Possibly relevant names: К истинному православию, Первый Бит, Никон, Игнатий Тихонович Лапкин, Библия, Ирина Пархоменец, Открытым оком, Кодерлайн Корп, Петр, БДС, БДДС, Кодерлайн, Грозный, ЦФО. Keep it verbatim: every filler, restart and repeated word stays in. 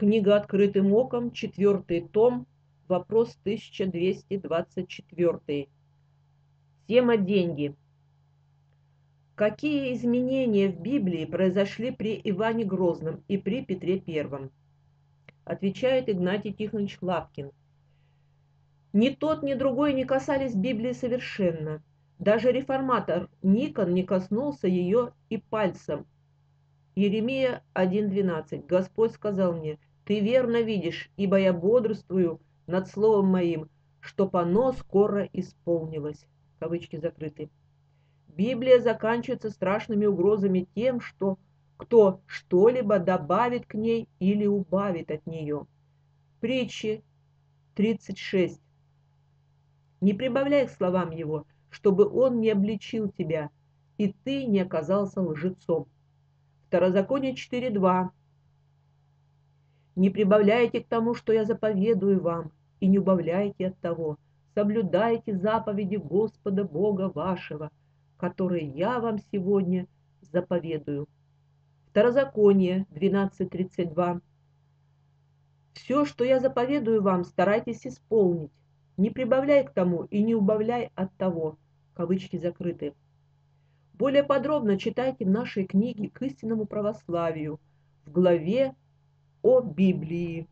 Книга «Открытым оком», четвертый том, вопрос тысяча двести двадцать четыре. Тема «Деньги». Какие изменения в Библии произошли при Иване Грозном и при Петре Первом? Отвечает Игнатий Тихонович Лапкин. Ни тот, ни другой не касались Библии совершенно. Даже реформатор Никон не коснулся ее и пальцем. Иеремия один двенадцать. Господь сказал мне: «Ты верно видишь, ибо я бодрствую над словом моим, чтоб оно скоро исполнилось». Кавычки закрыты. Библия заканчивается страшными угрозами тем, что кто что-либо добавит к ней или убавит от нее. Притчи тридцать шесть. «Не прибавляй к словам его, чтобы он не обличил тебя, и ты не оказался лжецом». Второзаконие четыре два. «Не прибавляйте к тому, что я заповедую вам, и не убавляйте от того. Соблюдайте заповеди Господа Бога вашего, которые я вам сегодня заповедую». Второзаконие двенадцать тридцать два. «Все, что я заповедую вам, старайтесь исполнить. Не прибавляй к тому и не убавляй от того». Кавычки закрыты. Более подробно читайте в нашей книге «К истинному православию» в главе о Библии.